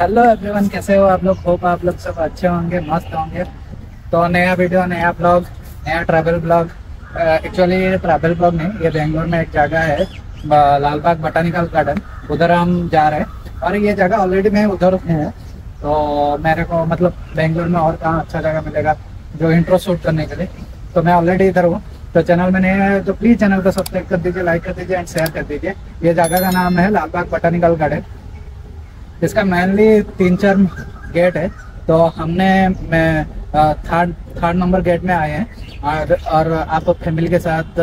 Hello everyone, कैसे हो आप लोग? होप आप लोग सब अच्छे होंगे, मस्त होंगे। तो नया वीडियो, नया ब्लॉग, नया ट्रैवल ब्लॉग। एक्चुअली ये ट्रैवल ब्लॉग नहीं, ये बेंगलोर में एक जगह है लालबाग बॉटानिकल गार्डन, उधर हम जा रहे हैं। और ये जगह ऑलरेडी मैं उधर हूँ, तो मेरे को मतलब बेंगलोर में और कहाँ अच्छा जगह मिलेगा जो इंट्रो शूट करने के लिए। तो मैं ऑलरेडी इधर हूँ। तो चैनल में नए हैं तो प्लीज़ चैनल को सब्सक्राइब कर दीजिए, लाइक कर दीजिए एंड शेयर कर दीजिए। ये जगह का नाम है लालबाग बॉटानिकल गार्डन। इसका मेनली 3-4 गेट है, तो हमने थर्ड नंबर गेट में आए हैं। और आप फैमिली के साथ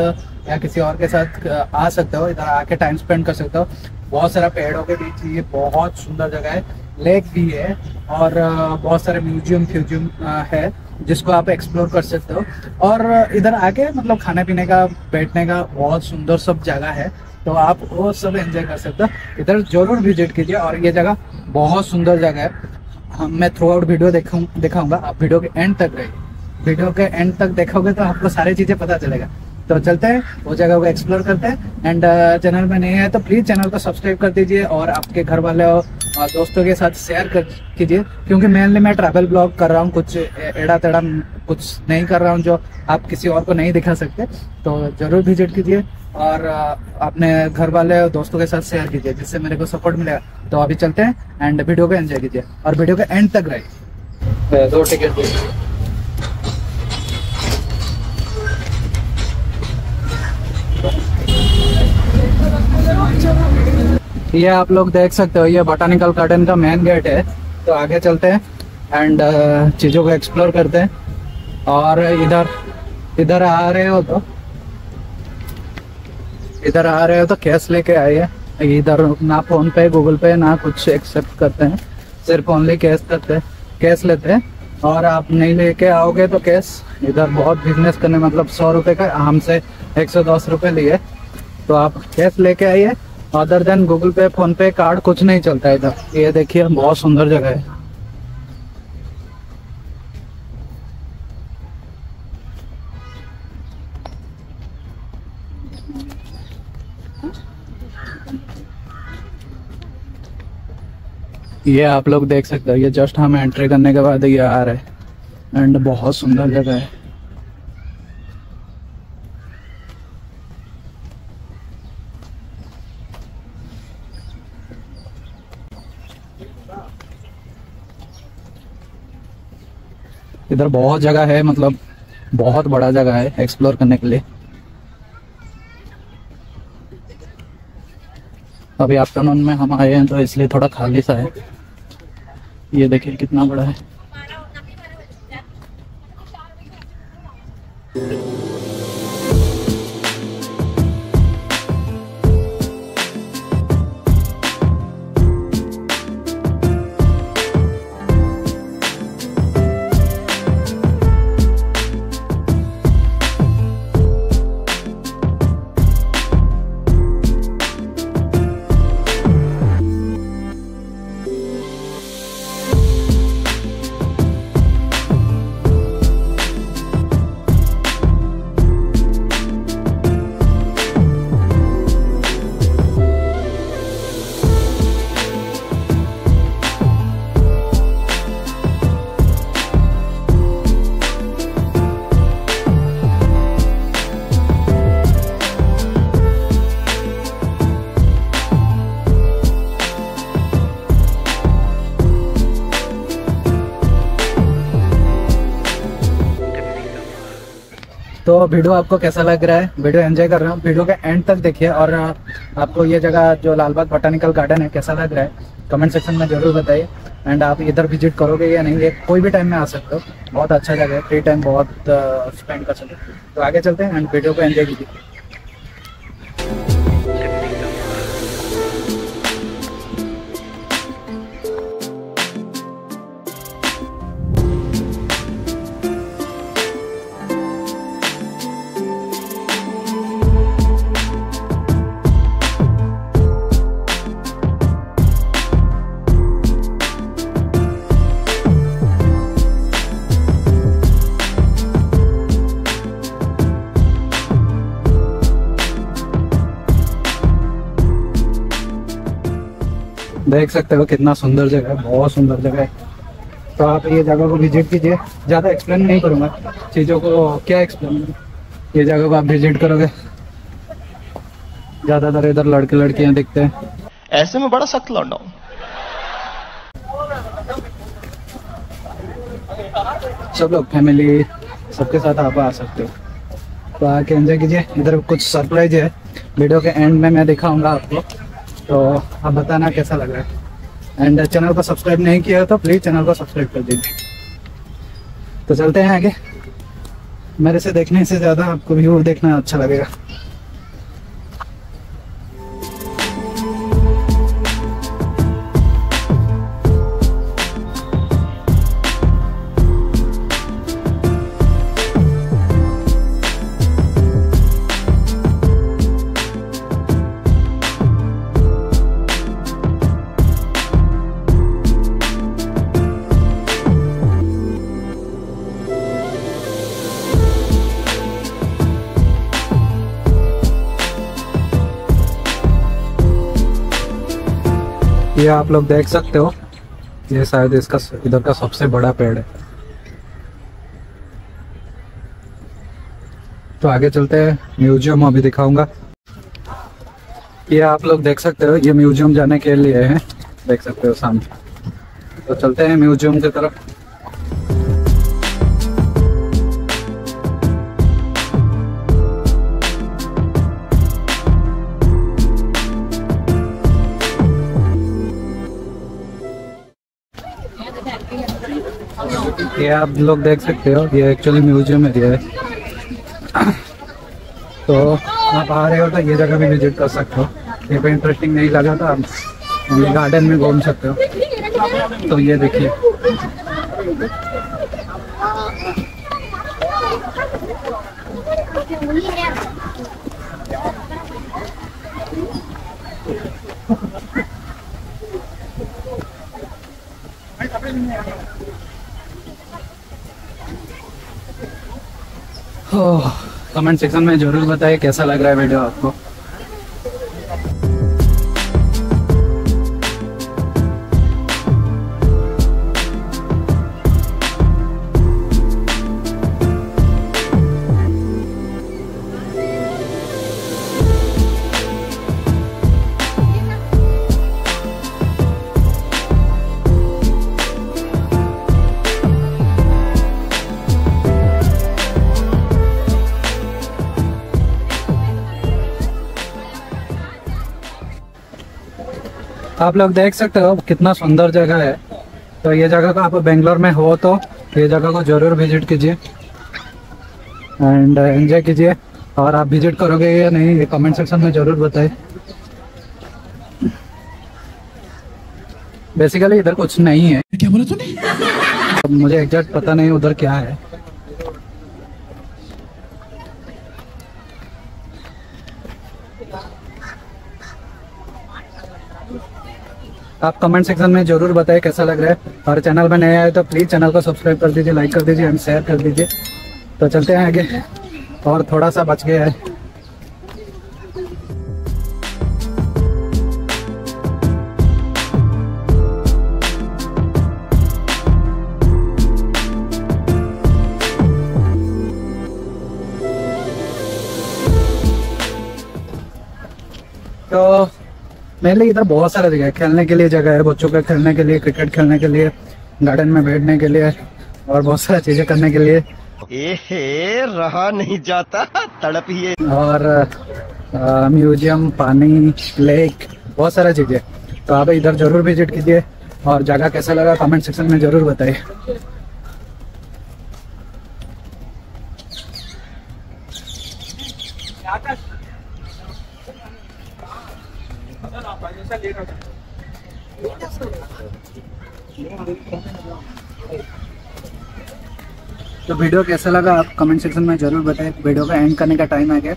या किसी और के साथ आ सकते हो, इधर आके टाइम स्पेंड कर सकते हो। बहुत सारा पेड़ों के बीच ये बहुत सुंदर जगह है, लेक भी है और बहुत सारे म्यूजियम है जिसको आप एक्सप्लोर कर सकते हो। और इधर आके मतलब खाने पीने का, बैठने का बहुत सुंदर सब जगह है, तो आप वो सब एंजॉय कर सकते हो। इधर जरूर विजिट कीजिए। और ये जगह बहुत सुंदर जगह है। मैं थ्रू आउट वीडियो दिखाऊंगा, आप वीडियो के एंड तक रहिए। वीडियो के एंड तक देखोगे तो आपको सारी चीज़ें पता चलेगा। तो चलते हैं, वो जगह को एक्सप्लोर करते हैं। एंड चैनल में नहीं है तो प्लीज़ चैनल को सब्सक्राइब कर दीजिए और आपके घर वाले और दोस्तों के साथ शेयर कर कीजिए, क्योंकि मेनली मैं ट्रैवल ब्लॉग कर रहा हूँ। कुछ एड़ा तेड़ा कुछ नहीं कर रहा हूँ जो आप किसी और को नहीं दिखा सकते। तो ज़रूर विजिट कीजिए और अपने घर वाले और दोस्तों के साथ शेयर कीजिए, जिससे मेरे को सपोर्ट मिलेगा। तो अभी चलते हैं एंड वीडियो को एंजॉय कीजिए और वीडियो के एंड तक रहिए। 2 टिकट दीजिए। ये आप लोग देख सकते हो, ये बॉटानिकल गार्डन का मेन गेट है। तो आगे चलते हैं एंड चीज़ों को एक्सप्लोर करते हैं। और इधर आ रहे हो तो कैश लेके आइए। इधर ना फोन पे, गूगल पे ना कुछ एक्सेप्ट करते हैं, सिर्फ ओनली कैश लेते हैं। और आप नहीं लेके आओगे तो कैश, इधर बहुत बिजनेस करने मतलब 100 रुपये का हमसे 110 रुपये लिए, तो आप कैश लेके आइए। Other than Google Pay, PhonePe, card कुछ नहीं चलता है इधर। ये देखिए, बहुत सुंदर जगह है। ये आप लोग देख सकते हो, ये जस्ट हम एंट्री करने के बाद ये आ रहे हैं। एंड बहुत सुंदर जगह है। इधर बहुत जगह है, मतलब बहुत बड़ा जगह है एक्सप्लोर करने के लिए। अभी आफ्टरनून में हम आए हैं तो इसलिए थोड़ा खाली सा है। ये देखिए कितना बड़ा है। तो वीडियो आपको कैसा लग रहा है? वीडियो एंजॉय कर रहा हूँ, वीडियो के एंड तक देखिए। और आपको ये जगह जो लालबाग बॉटानिकल गार्डन है कैसा लग रहा है, कमेंट सेक्शन में जरूर बताइए। एंड आप इधर विजिट करोगे या नहीं, ये कोई भी टाइम में आ सकते हो। बहुत अच्छा जगह है, फ्री टाइम बहुत स्पेंड कर सकते हो। तो आगे चलते हैं एंड वीडियो को एंजॉय कीजिए। देख सकते हो कितना सुंदर जगह है, बहुत सुंदर जगह है। तो आप ये जगह को विजिट कीजिए, ज़्यादा एक्सप्लेन नहीं करूँगा चीज़ों को, क्या एक्सप्लेन, ये जगह को आप विजिट करोगे। ज़्यादातर इधर लड़के लड़कियाँ दिखते हैं, ऐसे में बड़ा सख्त लौंडा हूँ। सब लोग फैमिली सबके साथ आप आ सकते हो, तो आके एंजॉय कीजिए। इधर कुछ सरप्राइज है, वीडियो के एंड में मैं दिखाऊंगा आपको, तो आप बताना कैसा लग रहा है। एंड चैनल को सब्सक्राइब नहीं किया तो प्लीज़ चैनल को सब्सक्राइब कर दीजिए। तो चलते हैं आगे, मेरे से देखने से ज़्यादा आपको व्यू देखना अच्छा लगेगा। ये आप लोग देख सकते हो, ये शायद इसका इधर का सबसे बड़ा पेड़ है। तो आगे चलते हैं, म्यूजियम अभी दिखाऊंगा। ये आप लोग देख सकते हो, ये म्यूजियम जाने के लिए है, देख सकते हो सामने। तो चलते हैं म्यूजियम की तरफ। ये आप लोग देख सकते हो, ये एक्चुअली म्यूजियम एरिया है। तो आप आ रहे हो तो ये जगह भी विजिट कर सकते हो। ये पे इंटरेस्टिंग नहीं लगा तो आप ये गार्डन में घूम सकते हो। तो ये देखिए, कमेंट सेक्शन में जरूर बताइए कैसा लग रहा है वीडियो आपको। आप लोग देख सकते हो कितना सुंदर जगह है। तो ये जगह को आप बेंगलोर में हो तो ये जगह को जरूर विजिट कीजिए एंड एंजॉय कीजिए। और आप विजिट करोगे या नहीं ये कमेंट सेक्शन में ज़रूर बताए। बेसिकली इधर कुछ नहीं है, क्या बोला तूने? मुझे एग्जैक्ट पता नहीं उधर क्या है। आप कमेंट सेक्शन में जरूर बताएं कैसा लग रहा है। और चैनल में नए आए तो प्लीज़ चैनल को सब्सक्राइब कर दीजिए, लाइक कर दीजिए एंड शेयर कर दीजिए। तो चलते हैं आगे, और थोड़ा सा बच गया है। तो मेरे इधर बहुत सारा जगह है, खेलने के लिए जगह है, बच्चों के खेलने के लिए, क्रिकेट खेलने के लिए, गार्डन में बैठने के लिए और बहुत सारी चीजें करने के लिए। एहे, रहा नहीं जाता, तड़प ही है। और म्यूजियम, पानी, लेक, बहुत सारा चीजें। तो आप इधर जरूर विजिट कीजिए और जगह कैसा लगा कमेंट सेक्शन में जरूर बताइए। तो वीडियो कैसा लगा आप कमेंट सेक्शन में जरूर बताएं। वीडियो का एंड करने का टाइम आ गया।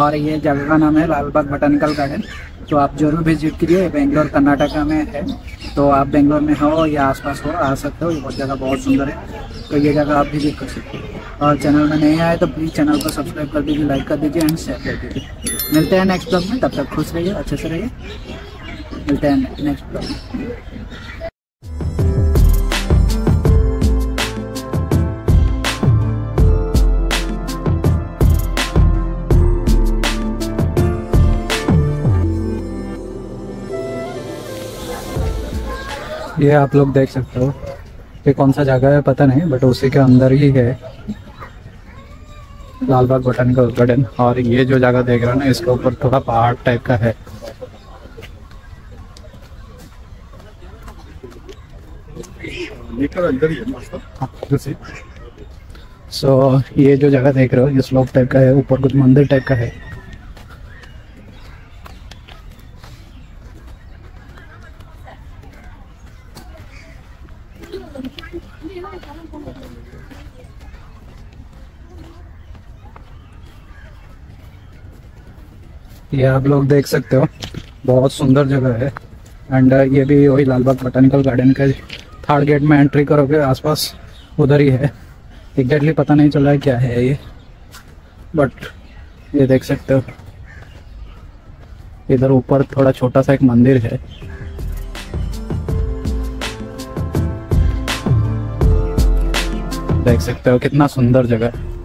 और ये जगह का नाम है लालबाग बॉटानिकल गार्डन। तो आप जरूर विजिट कीजिए, बेंगलोर कर्नाटका में है। तो आप बेंगलोर में हो या आसपास हो आ सकते हो, ये जगह बहुत सुंदर है। तो ये जगह आप विजिट कर सकते हो। और चैनल में नए आए तो प्लीज़ चैनल को सब्सक्राइब कर दीजिए, लाइक कर दीजिए एंड शेयर कर दीजिए। मिलते हैं नेक्स्ट ब्लॉग में, तब तक खुश रहिए, अच्छे से रहिए। मिलते हैं नेक्स्ट ब्लॉग में। ये आप लोग देख सकते हो ये कौन सा जगह है पता नहीं, बट उसी के अंदर ही है लालबाग बॉटानिकल गार्डन। और ये जो जगह देख रहे हो ना, इसके ऊपर थोड़ा पहाड़ टाइप का है। सो ये जो जगह देख रहे हो ये स्लोप टाइप का है, ऊपर कुछ मंदिर टाइप का है। ये आप लोग देख सकते हो बहुत सुंदर जगह है। एंड ये भी वही लालबाग बॉटानिकल गार्डन के 3rd गेट में एंट्री करोगे आसपास उधर ही है। एग्जैक्टली पता नहीं चला है क्या है ये, बट ये देख सकते हो इधर ऊपर थोड़ा छोटा सा एक मंदिर है। देख सकते हो कितना सुंदर जगह है।